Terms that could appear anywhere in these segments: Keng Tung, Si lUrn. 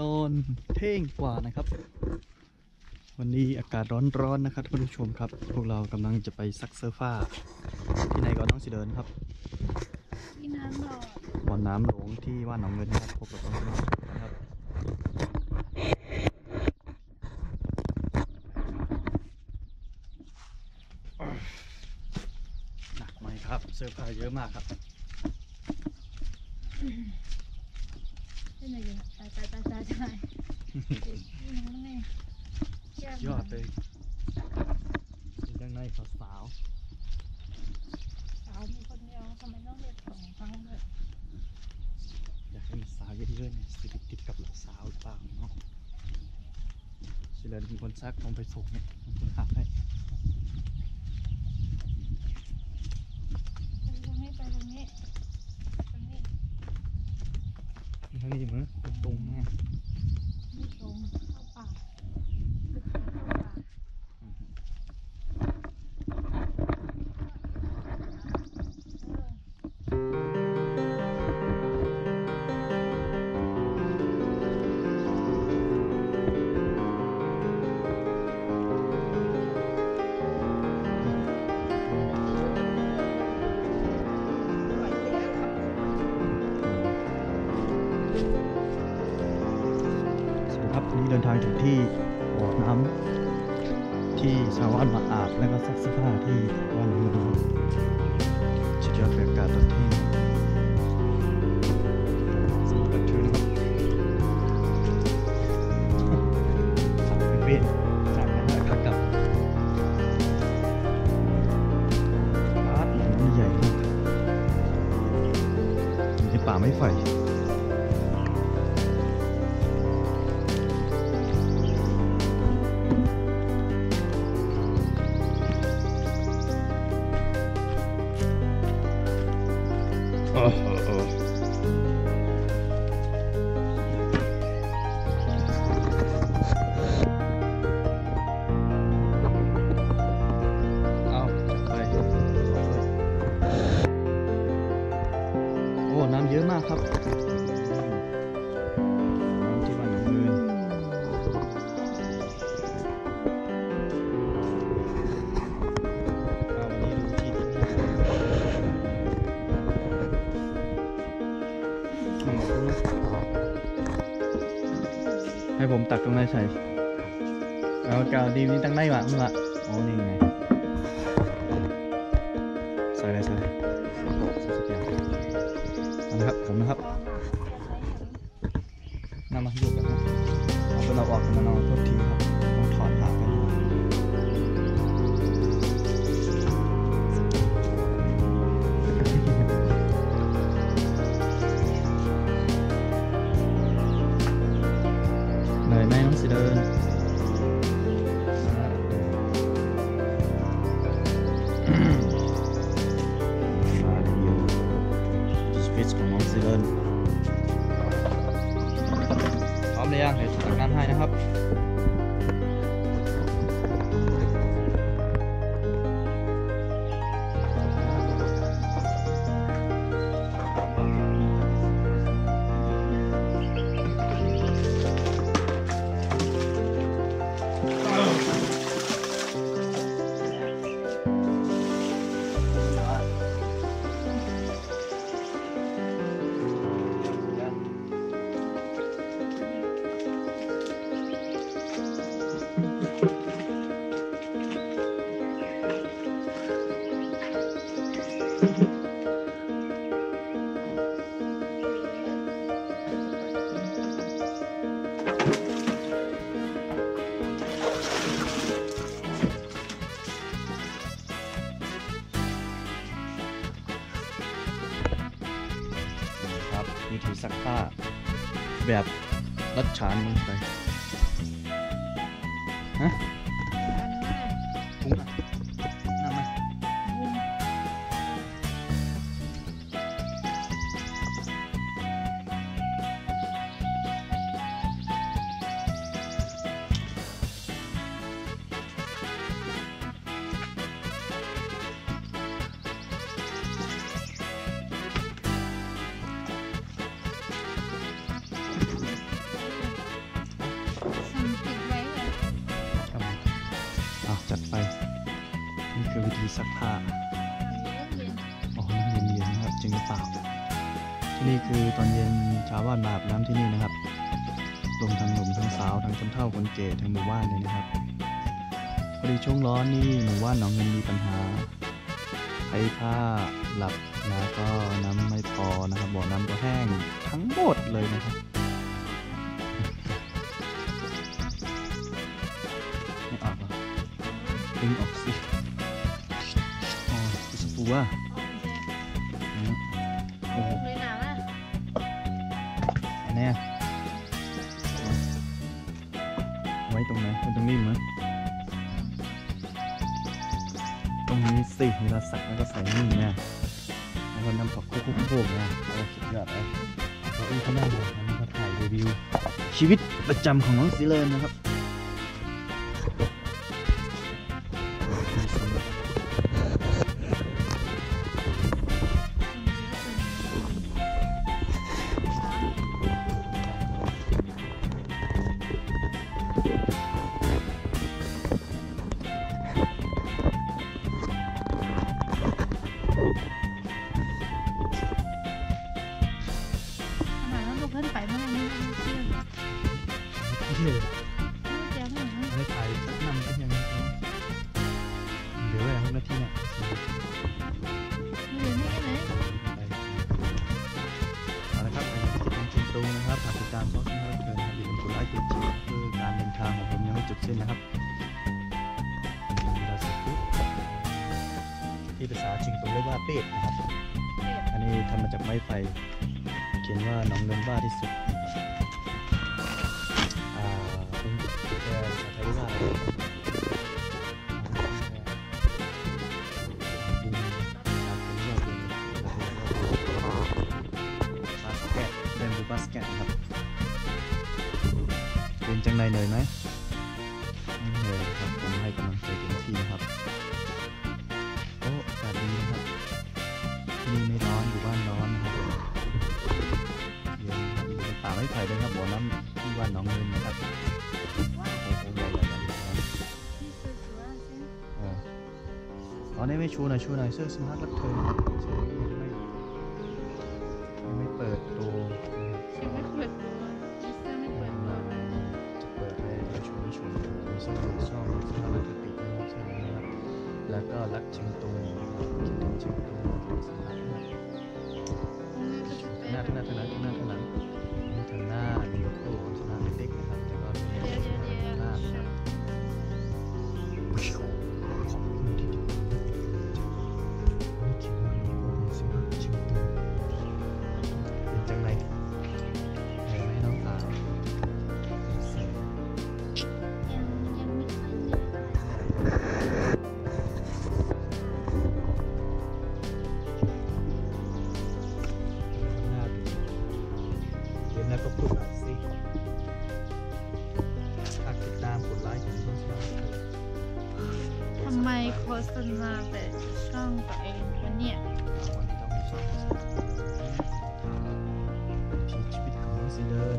ตอนเที่ยงกว่านะครับวันนี้อากาศร้อนๆนะครับท่านผู้ชมครับพวกเรากำลังจะไปซักเสื้อผ้าที่ไหนก็ต้องสิเดินครับที่น้ำหลงบ่อน้ำหลงที่ว่านหนองเงินนะครับพบกับน้องๆนะครับหนักไหมครับเสื้อผ้าเยอะมากครับยอดเลยยังไงสาวสาวมีคนเดียวทำไมต้องเด็กสองครั้งเลยอยากให้สาวเยอะๆเนี่ยติดกับหลักสาวหรือเปล่าเนาะเฉลิมเป็นคนซักลงไปส่งเนี่ยเป็นคนหักให้ทางนี้มั้ยตรงมากไม่ตรงเข้าป่าเดินทางถึงที่บ่อน้ำที่ชาวบ้านมาอาบและก็ซักเสื้อผ้าที่บ้านเรือนชุดยอดบรรยากาศตอนที่สดชื่นสักเป็นจากนั้นก็กลับบ้านมันใหญ่มากอยู่ในป่าไม้ไฟน้ำเยอะมากครับน้ำที่บ้านหนองเงินวันนี้ดูที่ดินให้ผมตักตรงไหนใส่เอากาวดีนี้ตั้งได้หวะมั้งละอ๋อนี่ไงใส่เลยใส่นะครับผมนะครับนำมาดูกันนะเอาเราออกกันมานอนโทษทีครับต้องถอดขากันเหนื่อยไหมน้องสิเดินพร้อมเลยยังเดี๋ยวตักน้ำให้นะครับวิธีซักผ้าแบบรัดฉานลงไปฮะคุ้มอ่ะน่าไหม ที่ซักผ้าอ๋อน้ำเย็นๆนะครับจริงหรือเปล่าที่นี่คือตอนเย็นชาวบ้านมาอาบน้ำที่นี่นะครับรวมทั้งหนุ่มทั้งสาวทั้งคนเฒ่าคนแก่ทั้งหมู่บ้านเลยนะครับพอดีช่วงร้อนนี่หมู่บ้านหนองเงินมีปัญหาใช้ผ้าหลับแล้วก็น้ำไม่พอนะครับบ่อน้ำก็แห้งทั้งหมดเลยนะครับไม่ออกหรอดึงออกสิอ๋อสปูอ่ะโอ้โหเนี่ยไว้ตรงไหนไว้ตรงนี้มั้ยตรงนี้สิเวลาสักแล้วก็ใส่นี่นะแล้วก็นำผักคุกๆนะโอ้สุดยอดเลยเราต้องเข้าได้เลยนะมาถ่ายรีวิวชีวิตประจำของน้องสีเลนนะครับนะครับเราสกุลที่ภาษาจริงตัวเรียกว่าเป็ดนะครับอันนี้ทำมาจากไม้ไผ่เขียนว่าหนองเงินบ้าที่สุดเป็นภาษาไทยว่าบาสเกตเป็นบูบาสเกตครับเป็นจังไรเหนื่อยไหมผมให้กำลังใจเต็มที่นะครับโอ้อากาศดีนะครับนี่ไม่ร้อนอยู่บ้านร้อนนะครับเย็นครับอยู่ในป่าไม้ไผ่เลยครับบ่อน้ำที่บ้านหนองเงินนะครับตอนนี้ไม่ชูหน่อยชูหน่อยเสื้อสมาร์ทรับเธอไม่เปิดตัวแล้วก็รักชิงตรงคิดถึงชิงตรงสัมผัสหน้านี่ทางหน้ามีโอ้สนามเด็กๆนะครับแต่ก็มีหน้าครับเป็นจังไรเห็นไหมน้องสาวแล้วก็พูดหน่อยสิฝากติดตามกดไลค์ของช่องเราทำไมโฆษณาแต่ช่องตัวเองวะเนี่ยวันนี้ต้องมีช่องชีวิตของน้องซีเดิน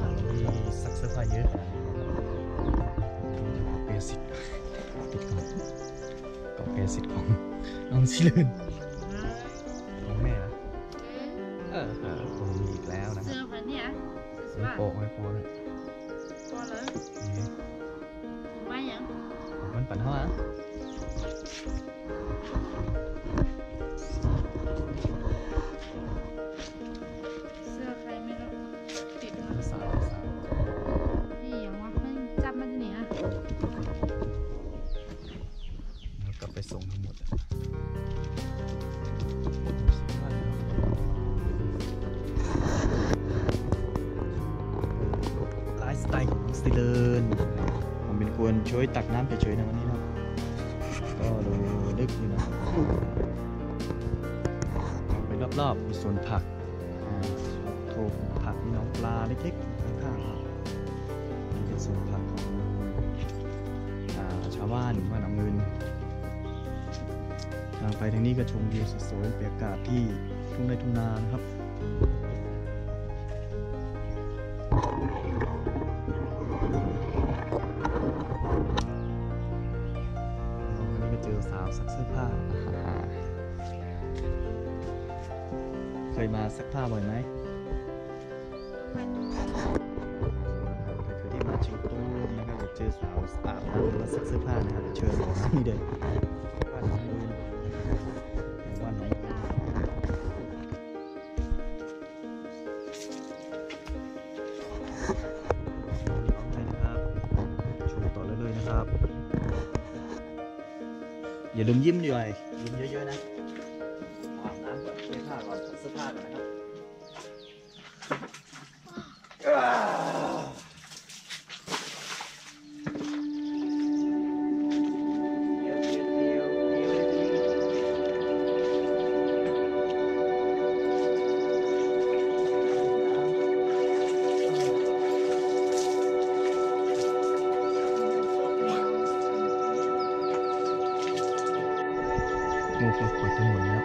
แล้วก็มีซักเสื้อผ้าเยอะเปลี่ยนสิทธิ์ติดก่อนก็เปลี่ยนสิทธิ์ของน้องซีเดินโป๊ะไม่โป๊ะเลยโป๊ะเลยไม่ยังมันปั่นเขาอะเสื้อใครไม่รู้ติดมันสาวนี่อย่างว่ามันจับมันจะหนีอะแล้วกลับไปส่งทั้งหมดสไตล์ของสติเลนผมเป็นคนช่วยตักน้ำเฉยๆนะวันนี้นะก็ดูลึกอยู่นะไปรอบๆมีสวนผักโถผักมีน้องปลาเล็กๆข้างๆนี่เป็นสวนผักของชาวบ้านบ้านหนองเงินทางไปทางนี้ก็ชมวิวสวยๆบรรยากาศที่ทุ่งไร่ทุ่งนานะครับสาว าวซักเสื้อผ้าเคยมาซักผ้าบ่อยไหมที่มาชิงตู้นะครับเจอสาวอาบน้ำแล้วซักเสื้อผ้านะครับเชิญนี่เด็กบ้านน้องมูลบ้านน้องมูลได้นะครับชมต่อเรื่อยๆนะครับอย่าลืมยิ้มด้วยยิ้มเยอะๆนะอาบน้ำก่อนเสื้อผ้าก่อนซักเสื้อผ้าก่อนนะครับโอ้โหเปิดทั้งหมดแล้วโอ้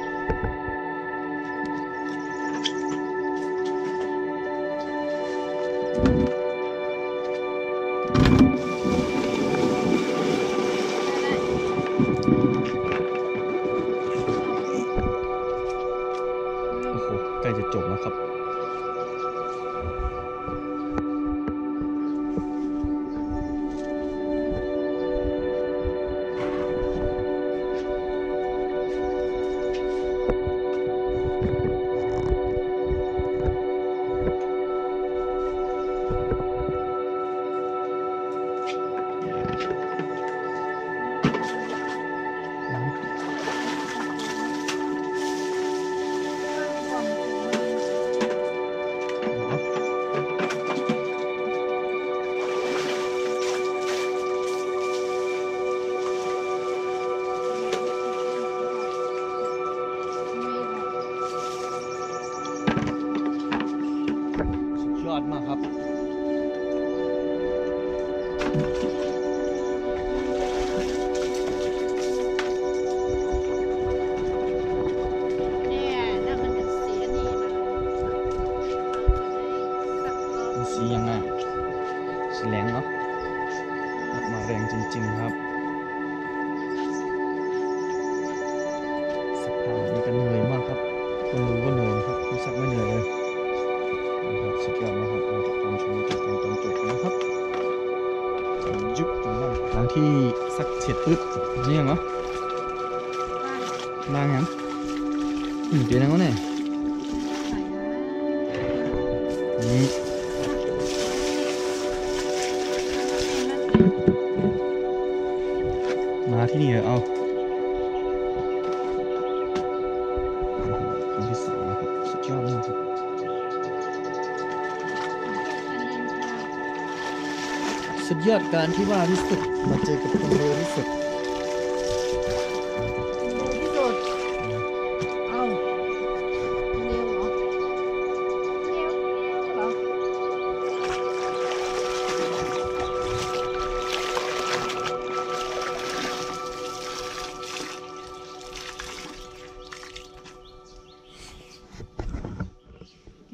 โหใกล้จะจบแล้วครับยอดมากครับเนี่ยถ้ามันเป็นสีนี้มันสียังไงสีแรงเนาะมาแรงจริงๆครับสักพักนี้ก็เหนื่อยมากครับคนดูก็เหนื่อยครับผู้สักไม่เหนื่อยเลยสุดยอดนะครับเราจะทำชมจบตอนจบนะครับยุบจนล่างหลังที่สักเสร็จปึ๊บนี่ยังเหรอล่างยังเดี๋ยวนั่งก่อนเนี่ยนี่มาที่นี่เหรอเอาคนที่สองนะครับสุดยอดมากครับสุดยอดการที่ว่าที่สุดมาเจอกับคนเร็วที่สุดเอาเร็วเหรอเร็วเหรอจะ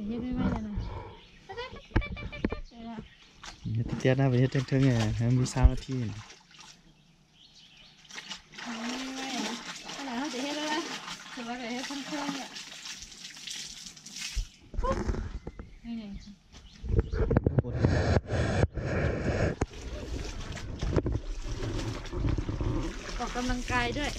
เย็บไม่ได้นะเตี้ยนะไปเฮ็ดเทิงๆไงมี3นาทีนี่แล้วจะเฮ็ดแล้วล่ะคือว่าจะเฮ็ดเทิงๆเนี่ยนี่ๆบ่ได้ออกกำลังกายด้วย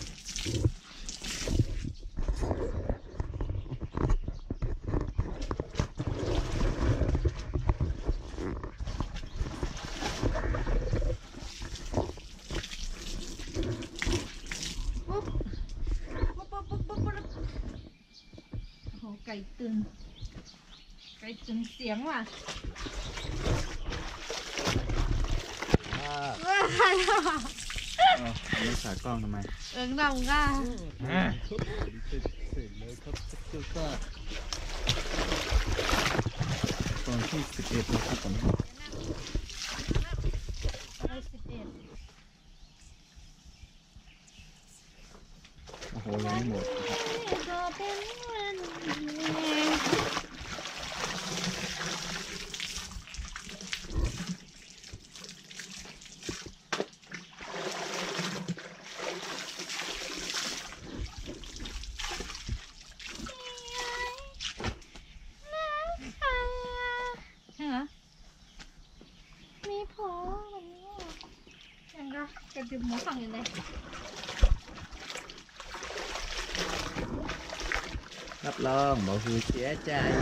ไก่ตึงไก่ตึงเสียงว่ะว้าวไม่สายกล้องทำไมเอิงดำก้าตอนที่11นะครับตอนนี้โอ้โหยังไม่หมด cái mối phẳng này đây. Lắp lon mọi người sẽ chai.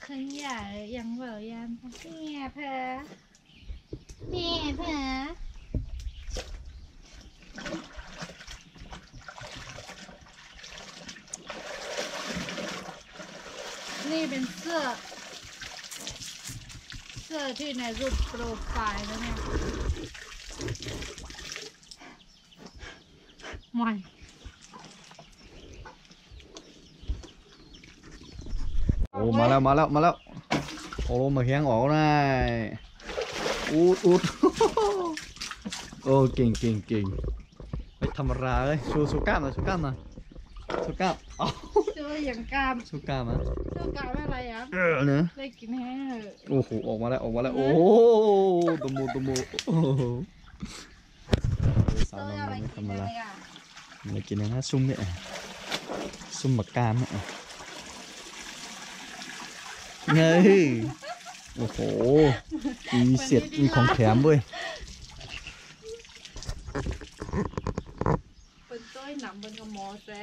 Khơi giải dặn vợ dặn nghe phá nghe phá. Này bên xưa xưa thì này rụt profile nữa nè. Ngoàiมาแล้วโอ้มาแข้งออกได้อูดโอ้เก่งไปทำอะไรเลยสู้กล้ามอ๋อสู้อย่างกล้ามสู้กล้ามอะไรอ่ะเนี่ยได้กินแห้งโอ้โหออกมาแล้วโอ้ตะมูสาวน้อยทำอะไรมากินนะซุ่มหมักกามอ่ะเฮ้ยโอ้โหมีเสียดมีของแถมด้วยเป็นต้อยหนำเป็นกระหมอแซะ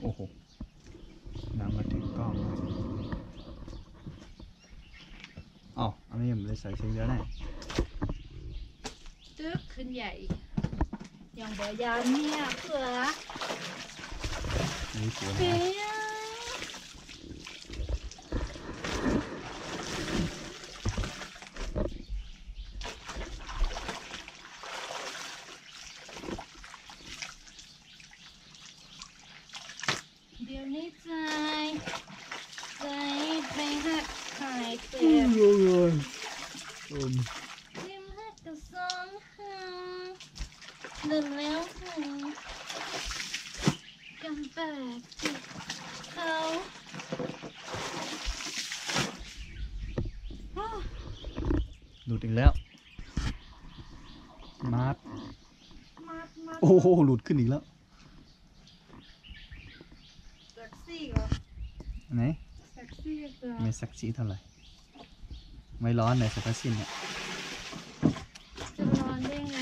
โอ้โหน้ำมาถึงกล้องเลยอ๋ออันนี้ผมเลยใส่ชิ้นเยอะแน่ตึ๊กขึ้นใหญ่ยังบ่ยามเนี่ยเผื่อนี่สวยนะหลุดอีกแล้วมาดโอ้โหหลุดขึ้นอีกแล้วแซ็กซี่เหรอไหนแซ็กซี่จ้ะไม่แซ็กซี่เท่าไหร่ไม่ร้อนเลยสักชิ้นเนี่ยจะร้อนได้ไง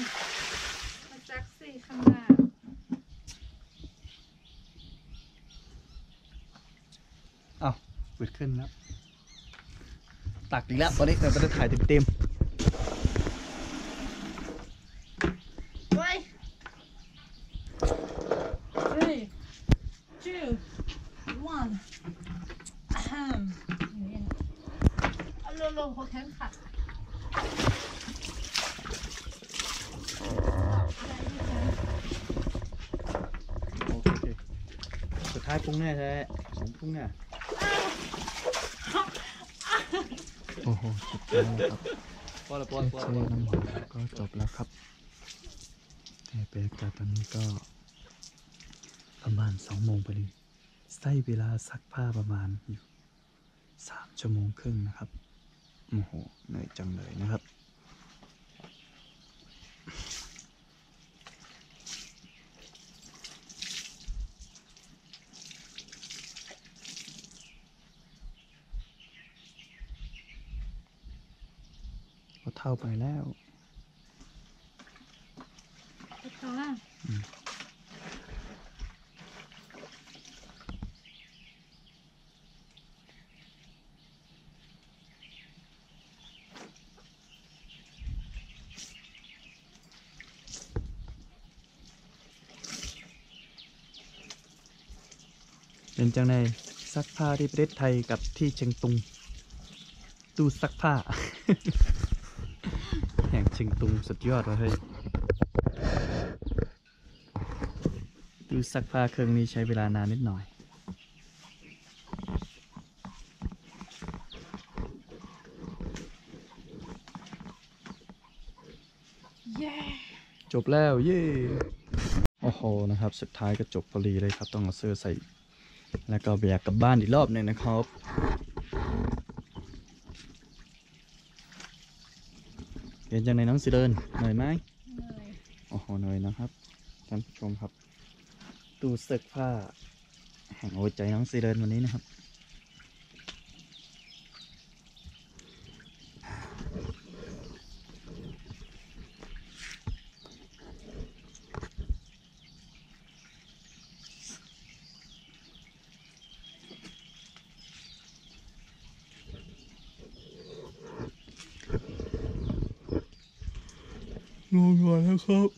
มาแซ็กซี่ข้างหน้าเอ้าเปิดขึ้นแล้วตักอีกแล้วตอนนี้เราจะถ่ายเต็มสุดท้ายพุ่งแน่ใช่ไหมสองพุ่งแน่โอ้โหสุดยอดครับใช้น้ำหอมก็จบแล้วครับแต่เป็นกาตอนนี้ก็ประมาณ2 โมงพอดีใช้เวลาซักผ้าประมาณอยู่3 ชั่วโมงครึ่งนะครับโอ้โหเหนื่อยจังเลยนะครับเท่าไปแล้วเท่าแล้วเป็นจังไงซักผ้าที่ประเทศไทยกับที่เชียงตุงตู้ซักผ้าแห่งเชียงตุงสุดยอดเลยดูซักผ้าเครื่องนี้ใช้เวลานานนิดหน่อย จบแล้วเย่โอ้โหนะครับสุดท้ายก็จบพอดีเลยครับต้องเอาเสื้อใส่แล้วก็อยากกลับบ้านอีกรอบหนึ่งนะครับเย็นจังในน้องสิเดินเหนื่อยไหมเหนื่อยโอ้โหเหนื่อยนะครับท่านผู้ชมครับตู้เสื้อผ้าแห่งหัวใจน้องสิเดินวันนี้นะครับนอนก่อนนะครับ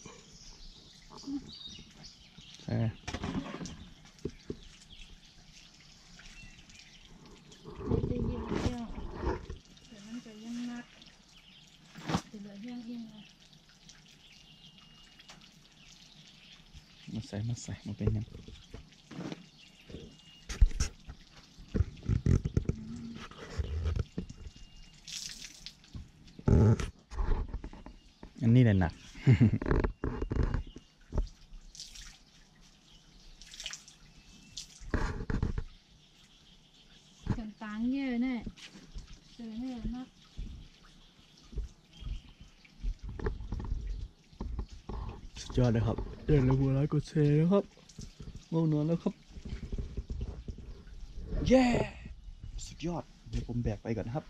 มาใส่มาเป็นยังอันนี้แหละหนัก กันตังเยอะแน่เจอแน่มากสุดยอดเลยครับเดินระเบิดไลค์กดแชร์นะครับง่วงนอนแล้วครับเย้สุดยอดเดี๋ยวผมแบกไปก่อนครับ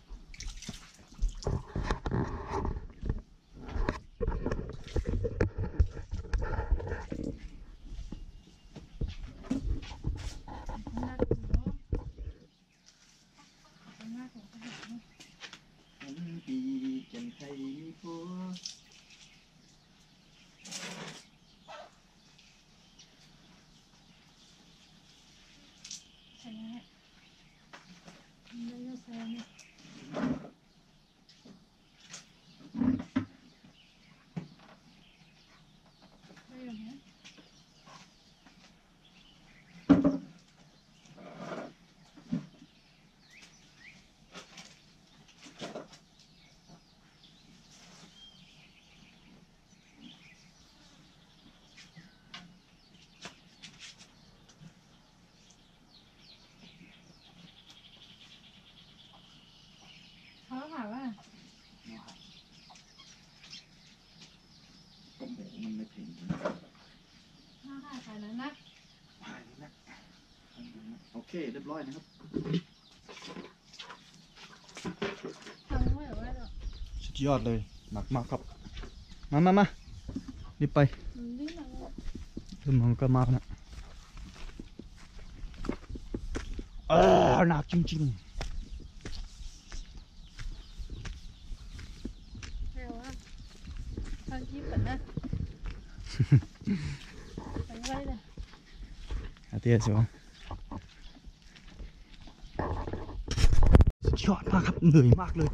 โอเคเรียบร้อยนะครับทำไม่ไหวหรอสุดยอดเลยหนักมากครับมารีบไปเริ่มมันก็มากนะเออหนักจริงๆเตี้ยสิวะสุดยอดมากครับเหนื่อยมากเลย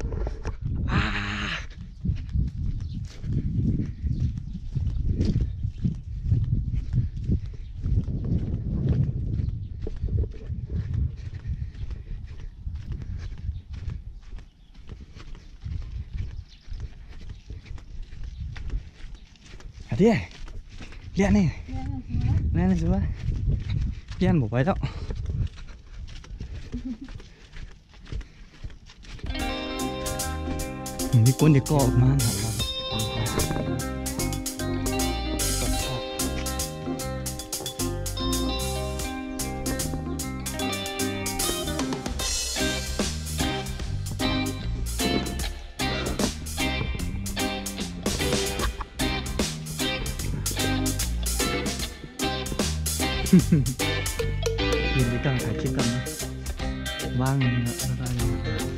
เตี้ยเลี้ยนนี่นั่นสิวะเลี้ยนบอกไว้แล้วมีคนเด็กก็ออกมาหนักมากยืนดีกลางถ่ายคลิปกันนะว่างอะไร